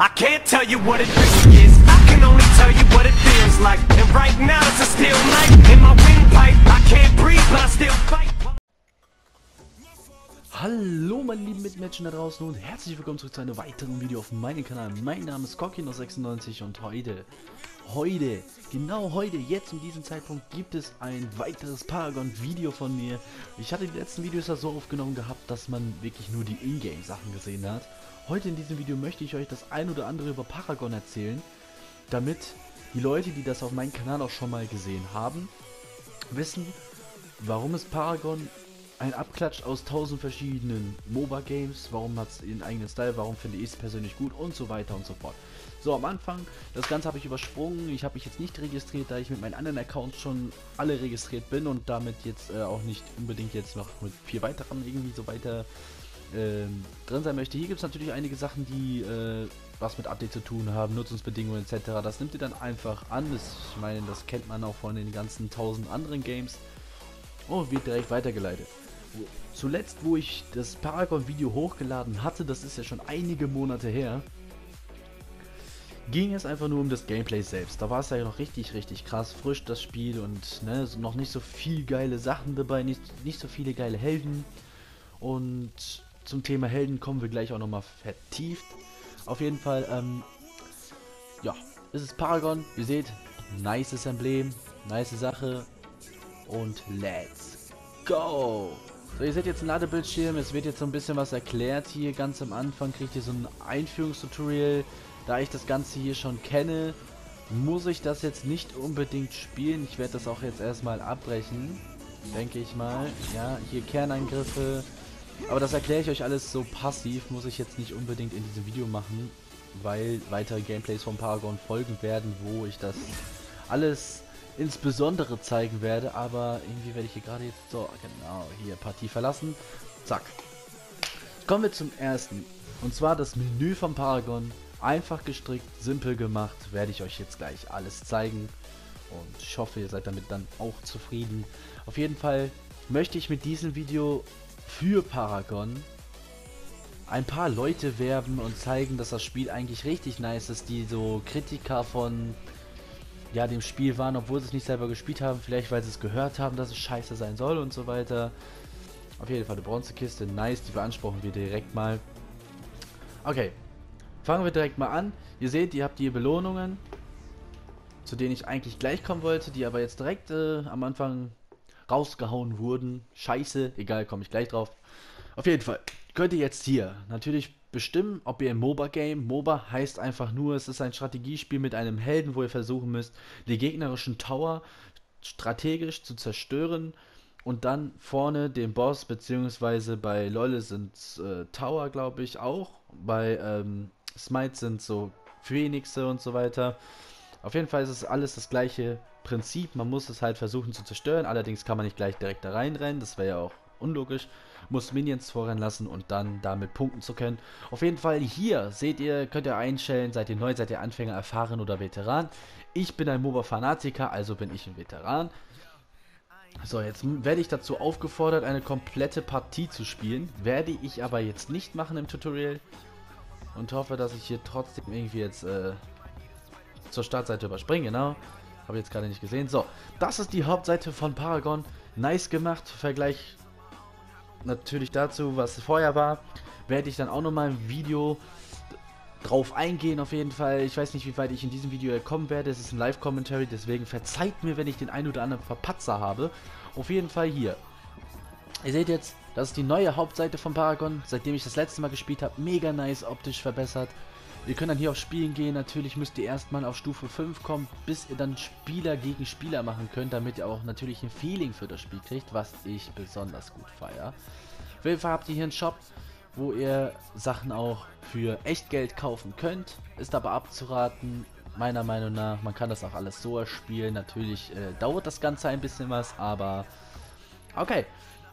I can't tell you what it really is, I can only tell you what it feels like. And right now it's a steel knife in my windpipe. I can't breathe but I still fight. Hallo meine lieben Mitmenschen da draußen und herzlich willkommen zurück zu einem weiteren Video auf meinem Kanal. Mein Name ist Kokino 96 und heute, jetzt um diesen Zeitpunkt gibt es ein weiteres Paragon Video von mir. Ich hatte die letzten Videos ja so aufgenommen gehabt, dass man wirklich nur die Ingame Sachen gesehen hat. Heute in diesem Video möchte ich euch das ein oder andere über Paragon erzählen, damit die Leute, die das auf meinem Kanal auch schon mal gesehen haben, wissen, warum es Paragon ein Abklatsch aus 1000 verschiedenen MOBA Games, warum hat es ihren eigenen Style, warum finde ich es persönlich gut und so weiter und so fort. So, am Anfang, das Ganze habe ich übersprungen, ich habe mich jetzt nicht registriert, da ich mit meinen anderen Accounts schon alle registriert bin und damit jetzt auch nicht unbedingt jetzt noch mit 4 weiteren irgendwie so weiter drin sein möchte. Hier gibt es natürlich einige Sachen, die was mit Update zu tun haben, Nutzungsbedingungen etc. Das nimmt ihr dann einfach an, ich meine, das kennt man auch von den ganzen 1000 anderen Games und wird direkt weitergeleitet. Zuletzt, wo ich das Paragon-Video hochgeladen hatte, das ist ja schon einige Monate her, ging es einfach nur um das Gameplay selbst. Da war es ja noch richtig krass, frisch das Spiel und ne, noch nicht so viel geile Sachen dabei, nicht so viele geile Helden. Und zum Thema Helden kommen wir gleich auch nochmal vertieft. Auf jeden Fall, ja, es ist Paragon, ihr seht, nices Emblem, nice Sache und let's go! So, ihr seht jetzt einen Ladebildschirm, es wird jetzt so ein bisschen was erklärt hier, ganz am Anfang kriegt ihr so ein Einführungstutorial. Da ich das Ganze hier schon kenne, muss ich das jetzt nicht unbedingt spielen. Ich werde das auch jetzt erstmal abbrechen, denke ich mal. Ja, hier Kernangriffe, aber das erkläre ich euch alles so passiv, muss ich jetzt nicht unbedingt in diesem Video machen, weil weitere Gameplays vom Paragon folgen werden, wo ich das alles insbesondere zeigen werde, aber irgendwie werde ich hier gerade jetzt so, genau, hier Partie verlassen, zack. Kommen wir zum ersten, und zwar das Menü vom Paragon, einfach gestrickt, simpel gemacht, werde ich euch jetzt gleich alles zeigen und ich hoffe, ihr seid damit dann auch zufrieden. Auf jeden Fall möchte ich mit diesem Video für Paragon ein paar Leute werben und zeigen, dass das Spiel eigentlich richtig nice ist, die so Kritiker von ja, dem Spiel waren, obwohl sie es nicht selber gespielt haben, vielleicht weil sie es gehört haben, dass es scheiße sein soll und so weiter. Auf jeden Fall eine Bronzekiste, nice, die beanspruchen wir direkt mal. Okay, fangen wir direkt mal an. Ihr seht, ihr habt die Belohnungen, zu denen ich eigentlich gleich kommen wollte, die aber jetzt direkt am Anfang rausgehauen wurden. Scheiße, egal, komme ich gleich drauf. Auf jeden Fall könnt ihr jetzt hier natürlich bestimmen, ob ihr im MOBA-Game, MOBA heißt einfach nur, es ist ein Strategiespiel mit einem Helden, wo ihr versuchen müsst, die gegnerischen Tower strategisch zu zerstören und dann vorne den Boss, beziehungsweise bei LoL sind Tower, glaube ich, auch, bei Smite sind so Phönixe und so weiter. Auf jeden Fall ist es alles das gleiche Prinzip, man muss es halt versuchen zu zerstören, allerdings kann man nicht gleich direkt da reinrennen, das wäre ja auch unlogisch, muss Minions vorrennen lassen und dann damit punkten zu können. Auf jeden Fall hier seht ihr, könnt ihr einstellen, seid ihr neu, seid ihr Anfänger, erfahren oder Veteran. Ich bin ein MOBA-Fanatiker, also bin ich ein Veteran. So, jetzt werde ich dazu aufgefordert, eine komplette Partie zu spielen. Werde ich aber jetzt nicht machen im Tutorial und hoffe, dass ich hier trotzdem irgendwie jetzt zur Startseite überspringe, genau. Habe ich jetzt gerade nicht gesehen. So, das ist die Hauptseite von Paragon. Nice gemacht, Vergleich natürlich dazu, was vorher war, werde ich dann auch nochmal im Video drauf eingehen auf jeden Fall. Ich weiß nicht, wie weit ich in diesem Video kommen werde, es ist ein Live-Commentary, deswegen verzeiht mir, wenn ich den einen oder anderen Verpatzer habe. Auf jeden Fall hier. Ihr seht jetzt, das ist die neue Hauptseite von Paragon, seitdem ich das letzte Mal gespielt habe, mega nice, optisch verbessert. Ihr könnt dann hier auf Spielen gehen, natürlich müsst ihr erstmal auf Stufe 5 kommen, bis ihr dann Spieler gegen Spieler machen könnt, damit ihr auch natürlich ein Feeling für das Spiel kriegt, was ich besonders gut feiere. Auf jeden Fall habt ihr hier einen Shop, wo ihr Sachen auch für Echtgeld kaufen könnt, ist aber abzuraten, meiner Meinung nach, man kann das auch alles so erspielen, natürlich dauert das Ganze ein bisschen was, aber okay.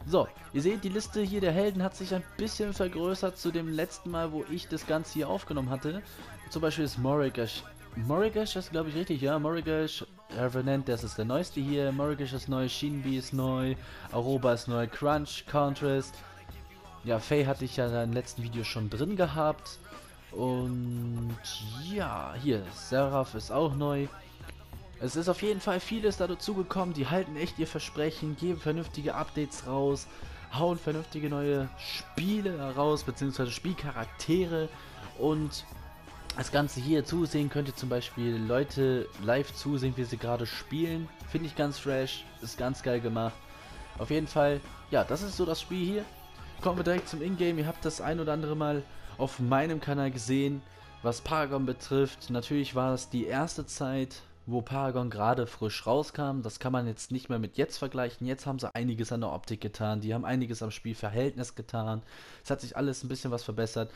So, ihr seht, die Liste hier der Helden hat sich ein bisschen vergrößert zu dem letzten Mal, wo ich das Ganze hier aufgenommen hatte. Zum Beispiel ist Morigesh. Morigesh ist, glaube ich, richtig, ja. Morigesh, Revenant, das ist der neueste hier. Morigesh ist neu, Shinbi ist neu, Aroba ist neu, Crunch, Contrast. Ja, Faye hatte ich ja im letzten Video schon drin gehabt. Und ja, hier, Seraph ist auch neu. Es ist auf jeden Fall vieles da dazugekommen. Die halten echt ihr Versprechen, geben vernünftige Updates raus, hauen vernünftige neue Spiele raus, beziehungsweise Spielcharaktere. Und das Ganze hier zusehen könnt ihr zum Beispiel Leute live zusehen, wie sie gerade spielen. Finde ich ganz fresh, ist ganz geil gemacht. Auf jeden Fall, ja, das ist so das Spiel hier. Kommen wir direkt zum Ingame. Ihr habt das ein oder andere Mal auf meinem Kanal gesehen, was Paragon betrifft. Natürlich war es die erste Zeit, wo Paragon gerade frisch rauskam. Das kann man jetzt nicht mehr mit jetzt vergleichen. Jetzt haben sie einiges an der Optik getan. Die haben einiges am Spielverhältnis getan. Es hat sich alles ein bisschen was verbessert.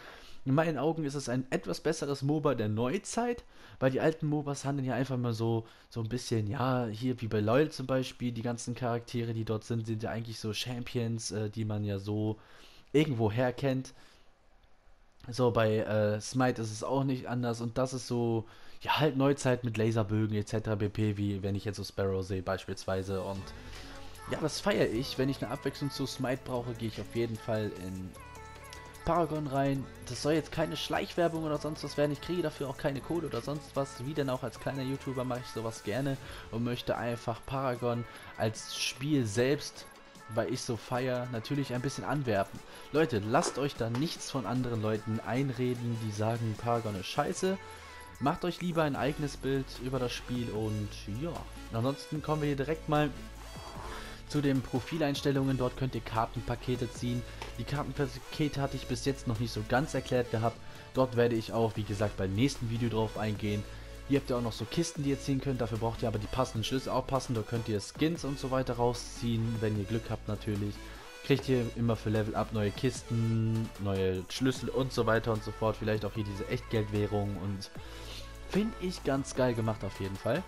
In meinen Augen ist es ein etwas besseres MOBA der Neuzeit, weil die alten MOBAs handeln ja einfach mal so ein bisschen, ja, hier wie bei LoL zum Beispiel, die ganzen Charaktere, die dort sind, sind ja eigentlich so Champions, die man ja so irgendwo herkennt. So, bei Smite ist es auch nicht anders und das ist so, ja, halt Neuzeit mit Laserbögen etc. pp, wie wenn ich jetzt so Sparrow sehe beispielsweise. Und ja, das feiere ich. Wenn ich eine Abwechslung zu Smite brauche, gehe ich auf jeden Fall in Paragon rein. Das soll jetzt keine Schleichwerbung oder sonst was werden. Ich kriege dafür auch keine Kohle oder sonst was. Wie denn auch als kleiner YouTuber mache ich sowas gerne und möchte einfach Paragon als Spiel selbst, weil ich so feier, natürlich ein bisschen anwerfen. Leute, lasst euch da nichts von anderen Leuten einreden, die sagen, Paragon ist scheiße. Macht euch lieber ein eigenes Bild über das Spiel und ja. Ansonsten kommen wir hier direkt mal zu den Profileinstellungen. Dort könnt ihr Kartenpakete ziehen. Die Kartenpakete hatte ich bis jetzt noch nicht so ganz erklärt gehabt. Dort werde ich auch, wie gesagt, beim nächsten Video drauf eingehen. Hier habt ihr auch noch so Kisten, die ihr ziehen könnt. Dafür braucht ihr aber die passenden Schlüssel aufpassen. Da könnt ihr Skins und so weiter rausziehen, wenn ihr Glück habt natürlich. Kriegt ihr immer für Level Up neue Kisten, neue Schlüssel und so weiter und so fort. Vielleicht auch hier diese Echtgeldwährung und finde ich ganz geil gemacht auf jeden Fall.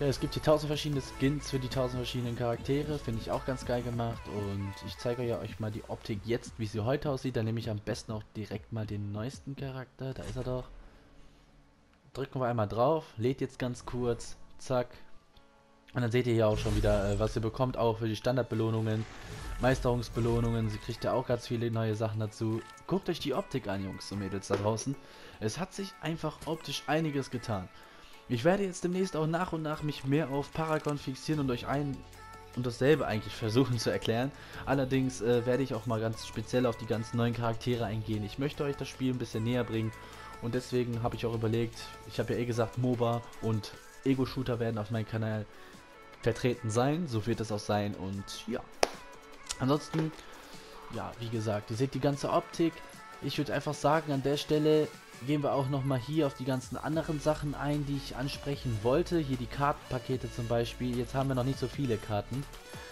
Ja, es gibt hier 1000 verschiedene Skins für die 1000 verschiedenen Charaktere, finde ich auch ganz geil gemacht. Und ich zeige euch mal die Optik jetzt, wie sie heute aussieht. Dann nehme ich am besten auch direkt mal den neuesten Charakter, da ist er doch. Drücken wir einmal drauf, lädt jetzt ganz kurz, zack. Und dann seht ihr hier auch schon wieder, was ihr bekommt, auch für die Standardbelohnungen, Meisterungsbelohnungen. Sie kriegt ja auch ganz viele neue Sachen dazu. Guckt euch die Optik an, Jungs und Mädels da draußen. Es hat sich einfach optisch einiges getan. Ich werde jetzt demnächst auch nach und nach mich mehr auf Paragon fixieren und euch ein und dasselbe eigentlich versuchen zu erklären. Allerdings werde ich auch mal ganz speziell auf die ganzen neuen Charaktere eingehen. Ich möchte euch das Spiel ein bisschen näher bringen und deswegen habe ich auch überlegt, ich habe ja eh gesagt, MOBA und Ego-Shooter werden auf meinem Kanal vertreten sein, so wird es auch sein und ja. Ansonsten, ja, wie gesagt, ihr seht die ganze Optik. Ich würde einfach sagen, an der Stelle gehen wir auch nochmal hier auf die ganzen anderen Sachen ein, die ich ansprechen wollte. Hier die Kartenpakete zum Beispiel. Jetzt haben wir noch nicht so viele Karten.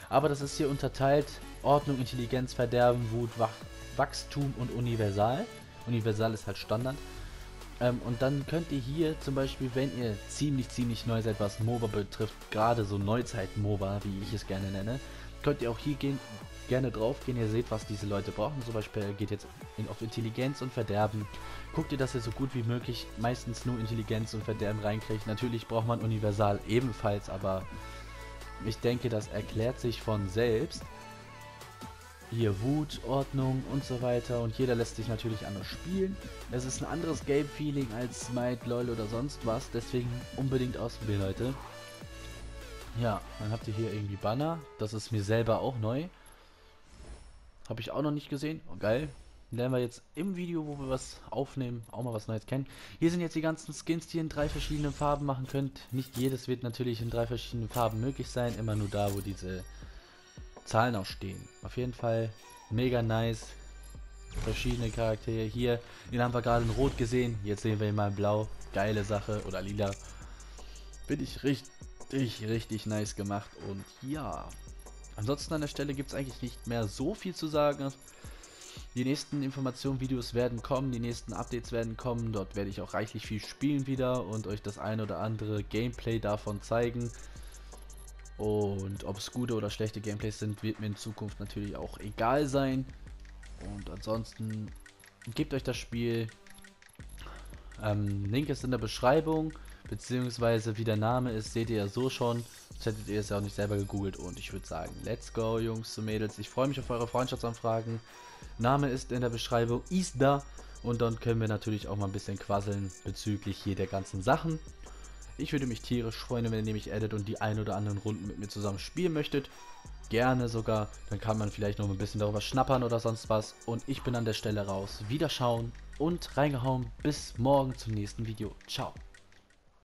Aber das ist hier unterteilt. Ordnung, Intelligenz, Verderben, Wut, Wachstum und Universal. Universal ist halt Standard. Und dann könnt ihr hier zum Beispiel, wenn ihr ziemlich neu seid, was MOBA betrifft, gerade so Neuzeit-MOBA, wie ich es gerne nenne, könnt ihr auch hier gerne drauf gehen, ihr seht, was diese Leute brauchen. Zum Beispiel geht jetzt auf Intelligenz und Verderben. Guckt ihr, dass ihr so gut wie möglich meistens nur Intelligenz und Verderben reinkriegt. Natürlich braucht man Universal ebenfalls, aber ich denke, das erklärt sich von selbst. Hier Wut, Ordnung und so weiter und jeder lässt sich natürlich anders spielen. Es ist ein anderes Game-Feeling als Smite, LoL oder sonst was, deswegen unbedingt ausprobieren, Leute. Ja, dann habt ihr hier irgendwie Banner, das ist mir selber auch neu. Habe ich auch noch nicht gesehen. Oh, geil. Lernen wir jetzt im Video, wo wir was aufnehmen, auch mal was Neues kennen. Hier sind jetzt die ganzen Skins, die ihr in 3 verschiedenen Farben machen könnt. Nicht jedes wird natürlich in 3 verschiedenen Farben möglich sein. Immer nur da, wo diese Zahlen auch stehen. Auf jeden Fall mega nice. Verschiedene Charaktere hier. Den haben wir gerade in Rot gesehen. Jetzt sehen wir ihn mal in Blau. Geile Sache. Oder Lila. Finde ich richtig nice gemacht. Und ja. Ansonsten an der Stelle gibt es eigentlich nicht mehr so viel zu sagen. Die nächsten Informationen-Videos werden kommen, die nächsten Updates werden kommen. Dort werde ich auch reichlich viel spielen wieder und euch das ein oder andere Gameplay davon zeigen. Und ob es gute oder schlechte Gameplays sind, wird mir in Zukunft natürlich auch egal sein. Und ansonsten gebt euch das Spiel. Link ist in der Beschreibung. Beziehungsweise wie der Name ist, seht ihr ja so schon. Sonst hättet ihr es ja auch nicht selber gegoogelt. Und ich würde sagen, let's go, Jungs und Mädels. Ich freue mich auf eure Freundschaftsanfragen. Name ist in der Beschreibung Isda. Und dann können wir natürlich auch mal ein bisschen quasseln bezüglich hier der ganzen Sachen. Ich würde mich tierisch freuen, wenn ihr mich addet und die ein oder anderen Runden mit mir zusammen spielen möchtet. Gerne sogar, dann kann man vielleicht noch ein bisschen darüber schnappern oder sonst was. Und ich bin an der Stelle raus. Wiederschauen und reingehauen. Bis morgen zum nächsten Video. Ciao.